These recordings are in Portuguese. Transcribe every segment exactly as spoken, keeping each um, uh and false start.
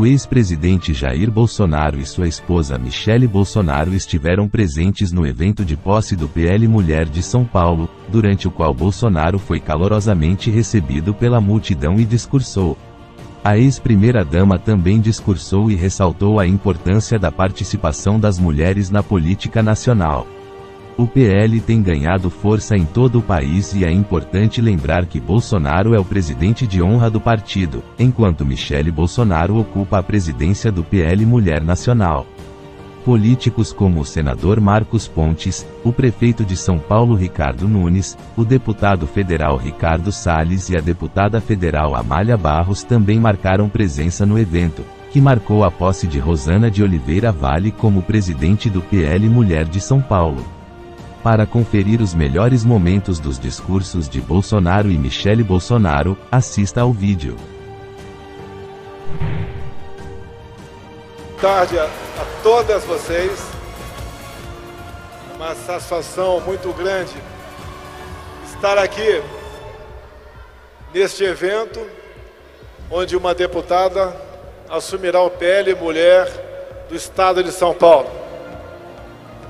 o ex-presidente Jair Bolsonaro e sua esposa Michelle Bolsonaro estiveram presentes no evento de posse do P L Mulher de São Paulo, durante o qual Bolsonaro foi calorosamente recebido pela multidão e discursou. A ex-primeira-dama também discursou e ressaltou a importância da participação das mulheres na política nacional. O P L tem ganhado força em todo o país e é importante lembrar que Bolsonaro é o presidente de honra do partido, enquanto Michelle Bolsonaro ocupa a presidência do P L Mulher Nacional. Políticos como o senador Marcos Pontes, o prefeito de São Paulo Ricardo Nunes, o deputado federal Ricardo Salles e a deputada federal Amália Barros também marcaram presença no evento, que marcou a posse de Rosana de Oliveira Valle como presidente do P L Mulher de São Paulo. Para conferir os melhores momentos dos discursos de Bolsonaro e Michelle Bolsonaro, assista ao vídeo. Boa tarde a, a todas vocês. Uma satisfação muito grande estar aqui neste evento, onde uma deputada assumirá o P L Mulher do Estado de São Paulo.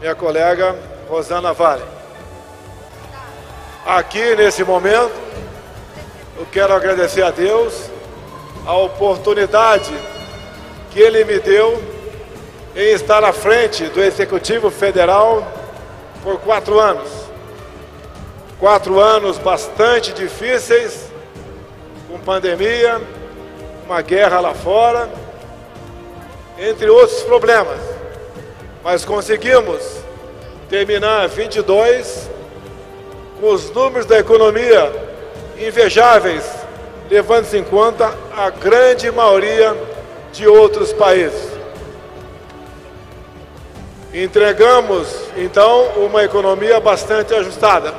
Minha colega Rosana Valle. Aqui, nesse momento, eu quero agradecer a Deus a oportunidade que Ele me deu em estar à frente do Executivo Federal por quatro anos. Quatro anos bastante difíceis, com pandemia, uma guerra lá fora, entre outros problemas. Mas conseguimos terminar vinte e dois com os números da economia invejáveis, levando-se em conta a grande maioria de outros países. Entregamos, então, uma economia bastante ajustada.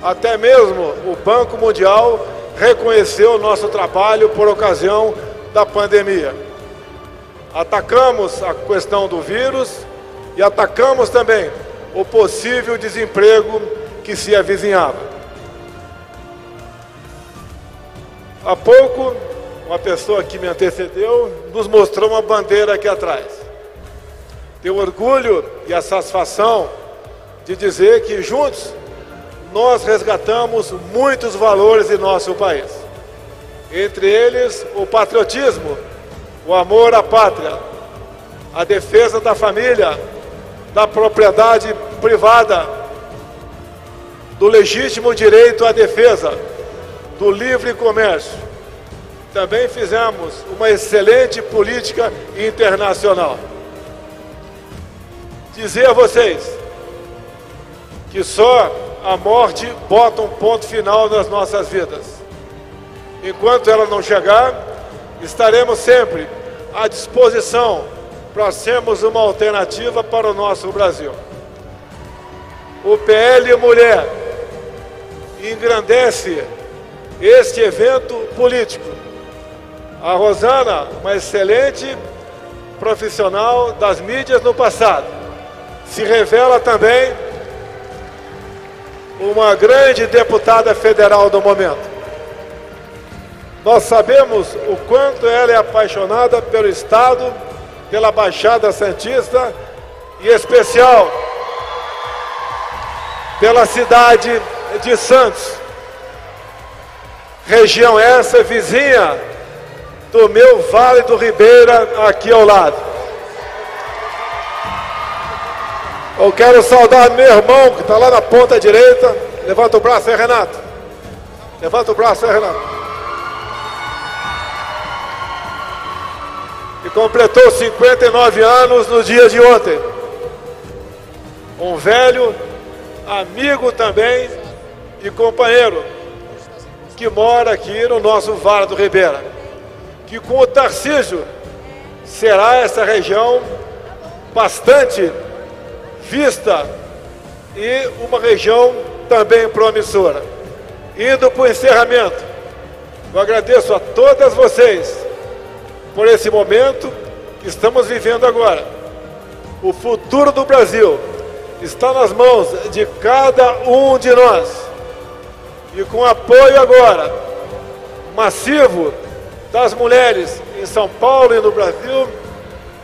Até mesmo o Banco Mundial reconheceu o nosso trabalho por ocasião da pandemia. Atacamos a questão do vírus e atacamos também o possível desemprego que se avizinhava. Há pouco, uma pessoa que me antecedeu nos mostrou uma bandeira aqui atrás. Tenho orgulho e a satisfação de dizer que juntos nós resgatamos muitos valores de nosso país. Entre eles, o patriotismo, o amor à pátria, a defesa da família, da propriedade privada, do legítimo direito à defesa, do livre comércio. Também fizemos uma excelente política internacional. Dizer a vocês que só a morte bota um ponto final nas nossas vidas. Enquanto ela não chegar, estaremos sempre à disposição para sermos uma alternativa para o nosso Brasil. O P L Mulher engrandece este evento político. A Rosana, uma excelente profissional das mídias no passado, se revela também uma grande deputada federal do momento. Nós sabemos o quanto ela é apaixonada pelo Estado, pela Baixada Santista e, em especial, pela cidade de Santos. Região essa vizinha do meu Vale do Ribeira, aqui ao lado. Eu quero saudar meu irmão, que está lá na ponta direita. Levanta o braço aí, Renato. Levanta o braço aí, Renato. Completou cinquenta e nove anos no dia de ontem. Um velho amigo também e companheiro que mora aqui no nosso Vale do Ribeira, que com o Tarcísio será essa região bastante vista e uma região também promissora. Indo para o encerramento, eu agradeço a todas vocês por esse momento que estamos vivendo agora. O futuro do Brasil está nas mãos de cada um de nós. E com apoio agora massivo das mulheres em São Paulo e no Brasil,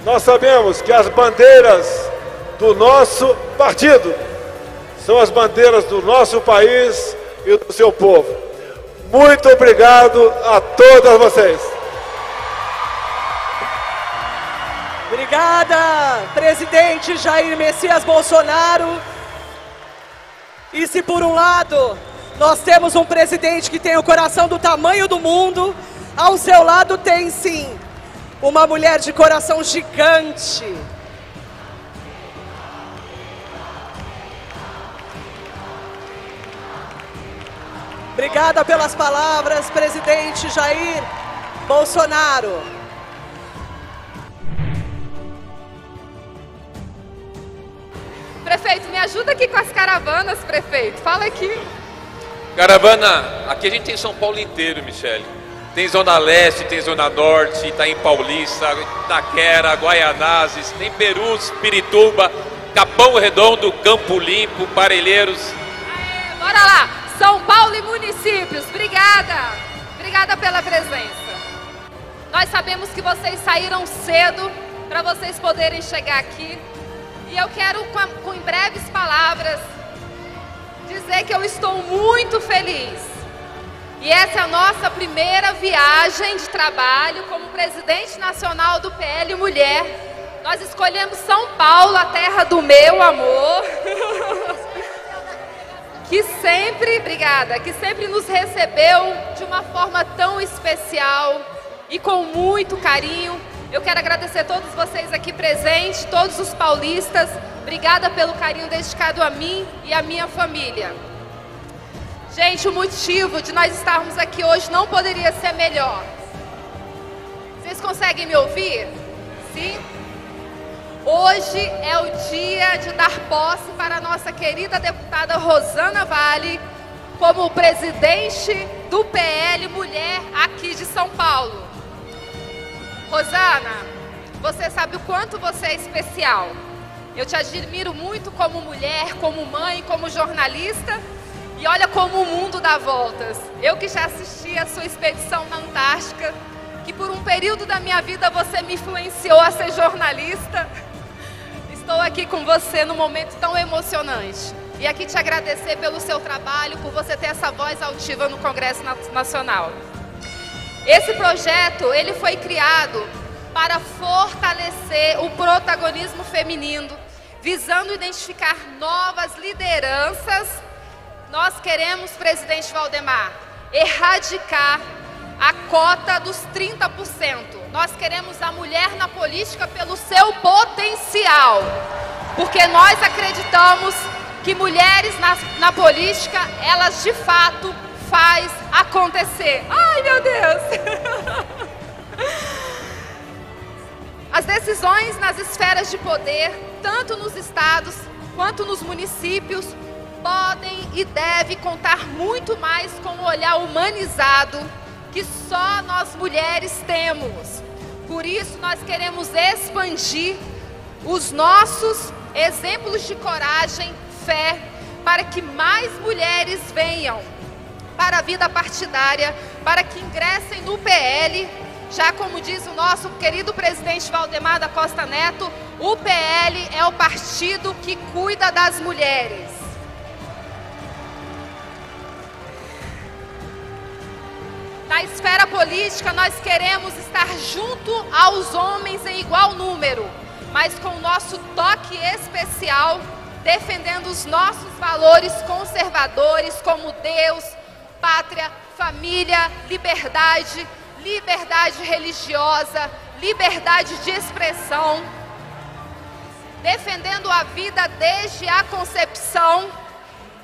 nós sabemos que as bandeiras do nosso partido são as bandeiras do nosso país e do seu povo. Muito obrigado a todas vocês. Obrigada, presidente Jair Messias Bolsonaro. E se por um lado nós temos um presidente que tem o coração do tamanho do mundo, ao seu lado tem sim uma mulher de coração gigante. Obrigada pelas palavras, presidente Jair Bolsonaro. Prefeito, me ajuda aqui com as caravanas, prefeito. Fala aqui. Caravana, aqui a gente tem São Paulo inteiro, Michelle. Tem Zona Leste, tem Zona Norte, Itaim Paulista, Itaquera, Guaianazes, tem Perus, Pirituba, Capão Redondo, Campo Limpo, Parelheiros. Aê, bora lá! São Paulo e municípios, obrigada! Obrigada pela presença. Nós sabemos que vocês saíram cedo para vocês poderem chegar aqui. E eu quero, com, a, com em breves palavras, dizer que eu estou muito feliz. E essa é a nossa primeira viagem de trabalho como presidente nacional do P L Mulher. Nós escolhemos São Paulo, a terra do meu amor. Que sempre, obrigada, que sempre nos recebeu de uma forma tão especial e com muito carinho. Eu quero agradecer a todos vocês aqui presentes, todos os paulistas. Obrigada pelo carinho dedicado a mim e à minha família. Gente, o motivo de nós estarmos aqui hoje não poderia ser melhor. Vocês conseguem me ouvir? Sim? Hoje é o dia de dar posse para a nossa querida deputada Rosana Valle como presidente do P L Mulher aqui de São Paulo. Rosana, você sabe o quanto você é especial. Eu te admiro muito como mulher, como mãe, como jornalista. E olha como o mundo dá voltas. Eu que já assisti a sua expedição na Antártica, que por um período da minha vida você me influenciou a ser jornalista. Estou aqui com você num momento tão emocionante. E aqui te agradecer pelo seu trabalho, por você ter essa voz altiva no Congresso Nacional. Esse projeto, ele foi criado para fortalecer o protagonismo feminino, visando identificar novas lideranças. Nós queremos, presidente Valdemar, erradicar a cota dos trinta por cento. Nós queremos a mulher na política pelo seu potencial, porque nós acreditamos que mulheres na, na política, elas de fato faz acontecer. Ai, meu Deus! As decisões nas esferas de poder, tanto nos estados quanto nos municípios, podem e devem contar muito mais com o olhar humanizado que só nós mulheres temos. Por isso, nós queremos expandir os nossos exemplos de coragem, fé, para que mais mulheres venham para a vida partidária, para que ingressem no P L, já como diz o nosso querido presidente Valdemar da Costa Neto, o P L é o partido que cuida das mulheres. Na esfera política, nós queremos estar junto aos homens em igual número, mas com o nosso toque especial, defendendo os nossos valores conservadores como Deus, pátria, família, liberdade, liberdade religiosa, liberdade de expressão, defendendo a vida desde a concepção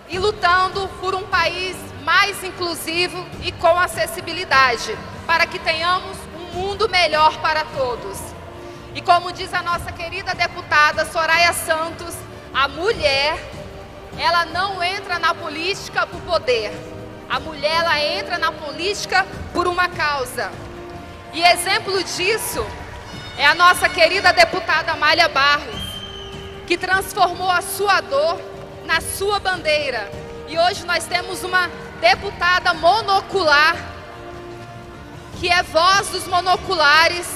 e lutando por um país mais inclusivo e com acessibilidade, para que tenhamos um mundo melhor para todos. E como diz a nossa querida deputada Soraya Santos, a mulher, ela não entra na política por poder. A mulher, ela entra na política por uma causa. E exemplo disso é a nossa querida deputada Amália Barros, que transformou a sua dor na sua bandeira. E hoje nós temos uma deputada monocular que é voz dos monoculares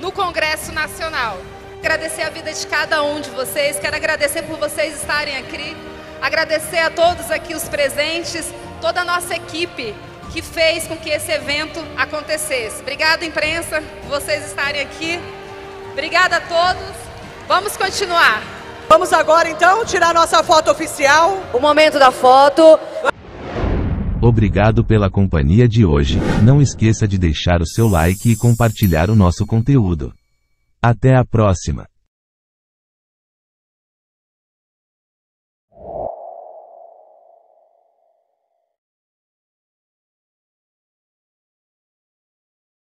no Congresso Nacional. Agradecer a vida de cada um de vocês, quero agradecer por vocês estarem aqui, agradecer a todos aqui os presentes, toda a nossa equipe que fez com que esse evento acontecesse. Obrigada, imprensa, por vocês estarem aqui. Obrigada a todos. Vamos continuar. Vamos agora, então, tirar nossa foto oficial. O momento da foto. Obrigado pela companhia de hoje. Não esqueça de deixar o seu like e compartilhar o nosso conteúdo. Até a próxima!